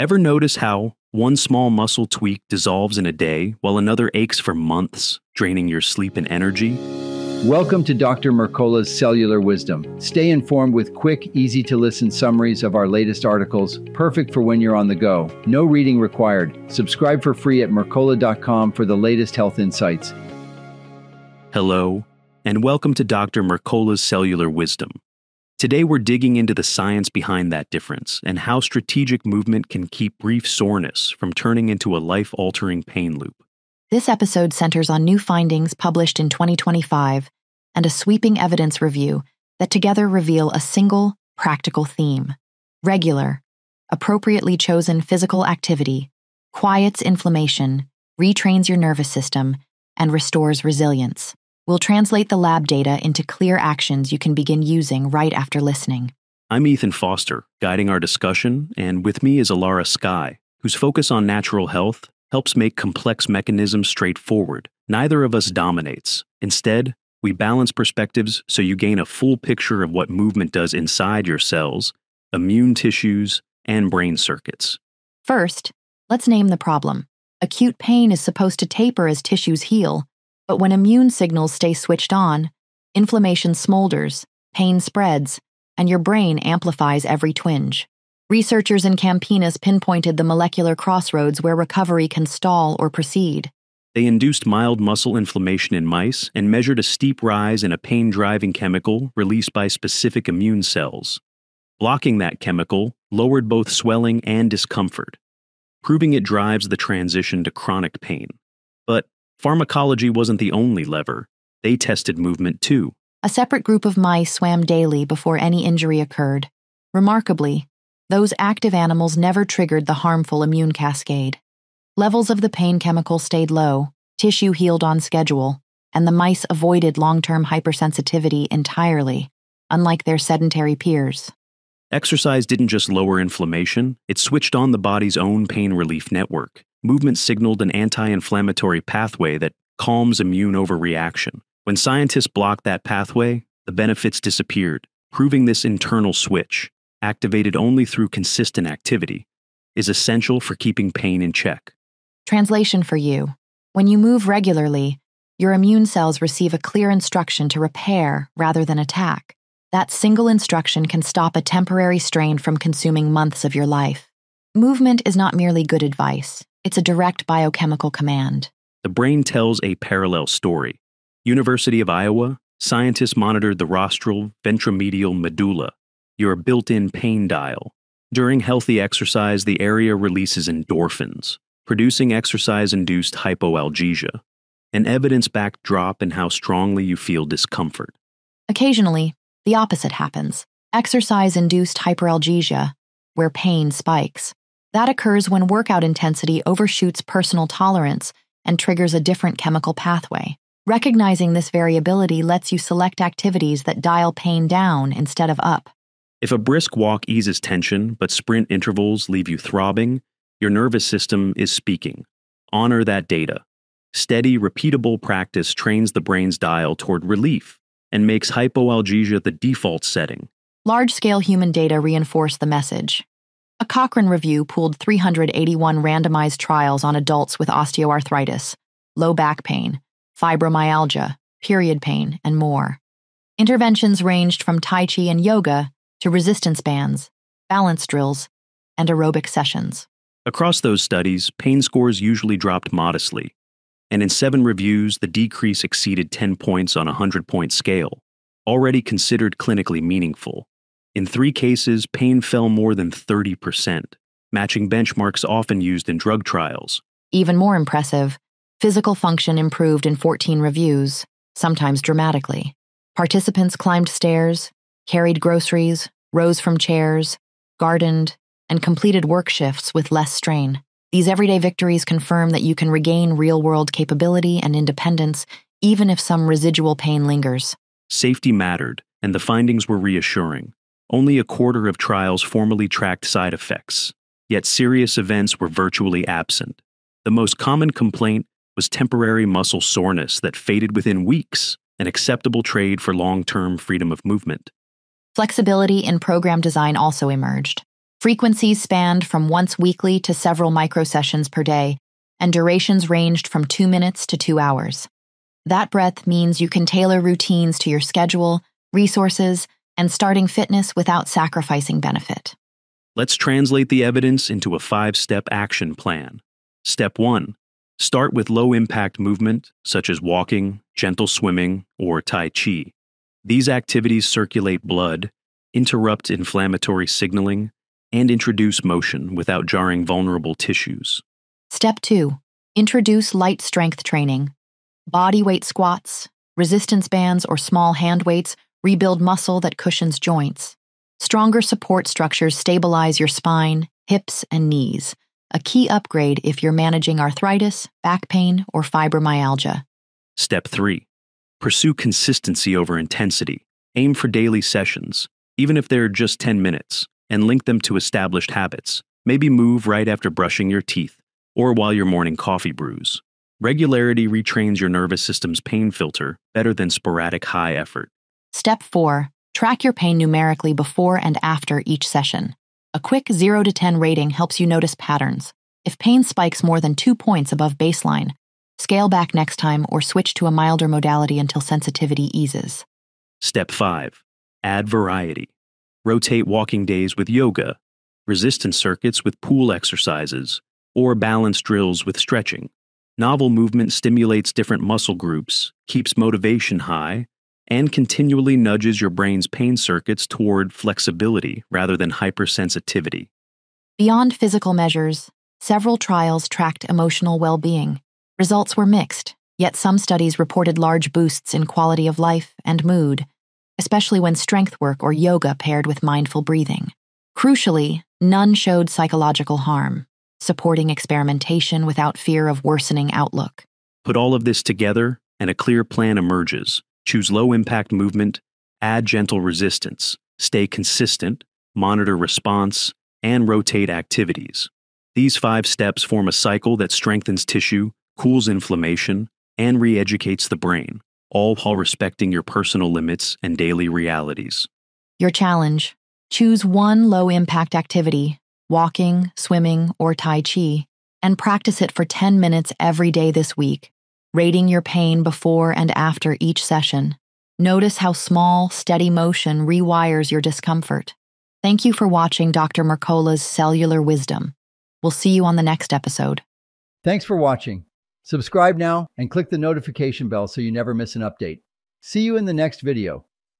Ever notice how one small muscle tweak dissolves in a day while another aches for months, draining your sleep and energy? Welcome to Dr. Mercola's Cellular Wisdom. Stay informed with quick, easy-to-listen summaries of our latest articles, perfect for when you're on the go. No reading required. Subscribe for free at mercola.com for the latest health insights. Hello, and welcome to Dr. Mercola's Cellular Wisdom. Today we're digging into the science behind that difference and how strategic movement can keep brief soreness from turning into a life-altering pain loop. This episode centers on new findings published in 2025 and a sweeping evidence review that together reveal a single, practical theme. Regular, appropriately chosen physical activity quiets inflammation, retrains your nervous system, and restores resilience. We'll translate the lab data into clear actions you can begin using right after listening. I'm Ethan Foster, guiding our discussion, and with me is Alara Skye, whose focus on natural health helps make complex mechanisms straightforward. Neither of us dominates. Instead, we balance perspectives so you gain a full picture of what movement does inside your cells, immune tissues, and brain circuits. First, let's name the problem. Acute pain is supposed to taper as tissues heal, but when immune signals stay switched on, inflammation smolders, pain spreads, and your brain amplifies every twinge. Researchers in Campinas pinpointed the molecular crossroads where recovery can stall or proceed. They induced mild muscle inflammation in mice and measured a steep rise in a pain-driving chemical released by specific immune cells. Blocking that chemical lowered both swelling and discomfort, proving it drives the transition to chronic pain. But pharmacology wasn't the only lever. They tested movement too. A separate group of mice swam daily before any injury occurred. Remarkably, those active animals never triggered the harmful immune cascade. Levels of the pain chemical stayed low, tissue healed on schedule, and the mice avoided long-term hypersensitivity entirely, unlike their sedentary peers. Exercise didn't just lower inflammation, it switched on the body's own pain relief network. Movement signaled an anti-inflammatory pathway that calms immune overreaction. When scientists blocked that pathway, the benefits disappeared, proving this internal switch, activated only through consistent activity, is essential for keeping pain in check. Translation for you. When you move regularly, your immune cells receive a clear instruction to repair rather than attack. That single instruction can stop a temporary strain from consuming months of your life. Movement is not merely good advice. It's a direct biochemical command. The brain tells a parallel story. University of Iowa, scientists monitored the rostral ventromedial medulla, your built-in pain dial. During healthy exercise, the area releases endorphins, producing exercise-induced hypoalgesia, an evidence-backed drop in how strongly you feel discomfort. Occasionally, the opposite happens. Exercise-induced hyperalgesia, where pain spikes. That occurs when workout intensity overshoots personal tolerance and triggers a different chemical pathway. Recognizing this variability lets you select activities that dial pain down instead of up. If a brisk walk eases tension, but sprint intervals leave you throbbing, your nervous system is speaking. Honor that data. Steady, repeatable practice trains the brain's dial toward relief and makes hypoalgesia the default setting. Large-scale human data reinforce the message. A Cochrane review pooled 381 randomized trials on adults with osteoarthritis, low back pain, fibromyalgia, period pain, and more. Interventions ranged from Tai Chi and yoga to resistance bands, balance drills, and aerobic sessions. Across those studies, pain scores usually dropped modestly, and in 7 reviews, the decrease exceeded 10 points on a 100-point scale, already considered clinically meaningful. In 3 cases, pain fell more than 30%, matching benchmarks often used in drug trials. Even more impressive, physical function improved in 14 reviews, sometimes dramatically. Participants climbed stairs, carried groceries, rose from chairs, gardened, and completed work shifts with less strain. These everyday victories confirm that you can regain real-world capability and independence, even if some residual pain lingers. Safety mattered, and the findings were reassuring. Only a quarter of trials formally tracked side effects, yet serious events were virtually absent. The most common complaint was temporary muscle soreness that faded within weeks, an acceptable trade for long-term freedom of movement. Flexibility in program design also emerged. Frequencies spanned from once weekly to several microsessions per day, and durations ranged from 2 minutes to 2 hours. That breadth means you can tailor routines to your schedule, resources, and starting fitness without sacrificing benefit. Let's translate the evidence into a 5-step action plan. Step 1. Start with low-impact movement, such as walking, gentle swimming, or Tai Chi. These activities circulate blood, interrupt inflammatory signaling, and introduce motion without jarring vulnerable tissues. Step 2. Introduce light strength training. Bodyweight squats, resistance bands, or small hand weights rebuild muscle that cushions joints. Stronger support structures stabilize your spine, hips, and knees, a key upgrade if you're managing arthritis, back pain, or fibromyalgia. Step 3. Pursue consistency over intensity. Aim for daily sessions, even if they're just 10 minutes, and link them to established habits. Maybe move right after brushing your teeth or while your morning coffee brews. Regularity retrains your nervous system's pain filter better than sporadic high effort. Step 4. Track your pain numerically before and after each session. A quick 0 to 10 rating helps you notice patterns. If pain spikes more than 2 points above baseline, scale back next time or switch to a milder modality until sensitivity eases. Step 5. Add variety. Rotate walking days with yoga, resistance circuits with pool exercises, or balance drills with stretching. Novel movement stimulates different muscle groups, keeps motivation high, and continually nudges your brain's pain circuits toward flexibility rather than hypersensitivity. Beyond physical measures, several trials tracked emotional well-being. Results were mixed, yet some studies reported large boosts in quality of life and mood, especially when strength work or yoga paired with mindful breathing. Crucially, none showed psychological harm, supporting experimentation without fear of worsening outlook. Put all of this together, and a clear plan emerges. Choose low-impact movement, add gentle resistance, stay consistent, monitor response, and rotate activities. These 5 steps form a cycle that strengthens tissue, cools inflammation, and re-educates the brain, all while respecting your personal limits and daily realities. Your challenge: choose one low-impact activity, walking, swimming, or Tai Chi, and practice it for 10 minutes every day this week, rating your pain before and after each session. Notice how small, steady motion rewires your discomfort. Thank you for watching Dr. Mercola's Cellular Wisdom. We'll see you on the next episode. Thanks for watching. Subscribe now and click the notification bell so you never miss an update. See you in the next video.